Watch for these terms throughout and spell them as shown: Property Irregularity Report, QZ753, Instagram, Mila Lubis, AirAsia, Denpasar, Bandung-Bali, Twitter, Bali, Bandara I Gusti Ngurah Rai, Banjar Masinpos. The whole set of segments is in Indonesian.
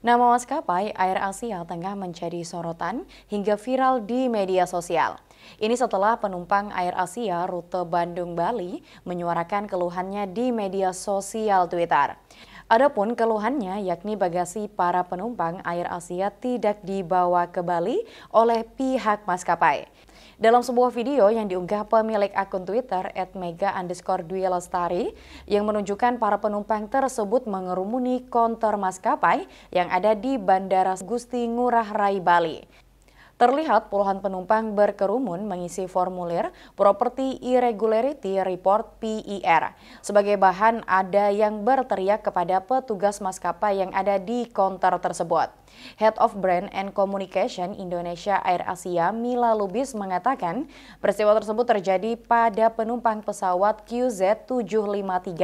Nama maskapai AirAsia tengah menjadi sorotan hingga viral di media sosial. Ini setelah penumpang AirAsia rute Bandung-Bali menyuarakan keluhannya di media sosial Twitter. Adapun keluhannya yakni bagasi para penumpang AirAsia tidak dibawa ke Bali oleh pihak maskapai. Dalam sebuah video yang diunggah pemilik akun Twitter @mega_dwi_lestari yang menunjukkan para penumpang tersebut mengerumuni konter maskapai yang ada di Bandara Gusti Ngurah Rai, Bali. Terlihat puluhan penumpang berkerumun mengisi formulir Property Irregularity Report (PIR). Sebagai bahan, ada yang berteriak kepada petugas maskapai yang ada di konter tersebut. Head of Brand and Communication Indonesia AirAsia, Mila Lubis mengatakan, peristiwa tersebut terjadi pada penumpang pesawat QZ753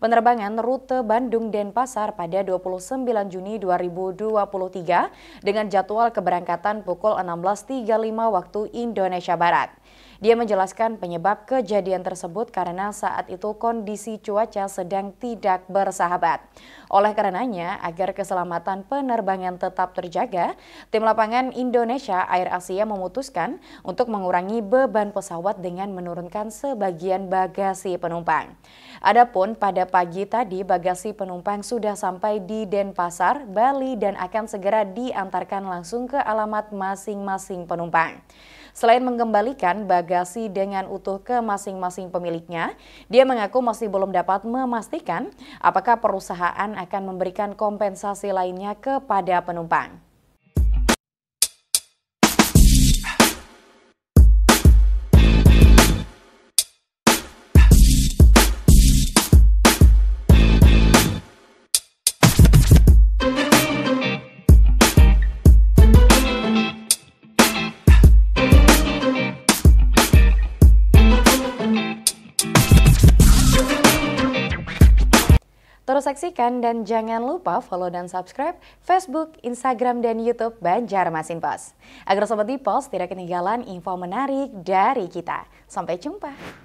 penerbangan rute Bandung-Denpasar pada 29 Juni 2023 dengan jadwal keberangkatan pukul 16.35 waktu Indonesia Barat. Dia menjelaskan penyebab kejadian tersebut karena saat itu kondisi cuaca sedang tidak bersahabat. Oleh karenanya, agar keselamatan penerbangan tetap terjaga, tim lapangan Indonesia AirAsia memutuskan untuk mengurangi beban pesawat dengan menurunkan sebagian bagasi penumpang. Adapun pada pagi tadi, bagasi penumpang sudah sampai di Denpasar, Bali dan akan segera diantarkan langsung ke alamat masing-masing penumpang. Selain mengembalikan bagasi dengan utuh ke masing-masing pemiliknya, dia mengaku masih belum dapat memastikan apakah perusahaan akan memberikan kompensasi lainnya kepada penumpang. Terus saksikan dan jangan lupa follow dan subscribe Facebook, Instagram, dan YouTube Banjar Masinpos. Agar Sobat Dipos tidak ketinggalan info menarik dari kita. Sampai jumpa!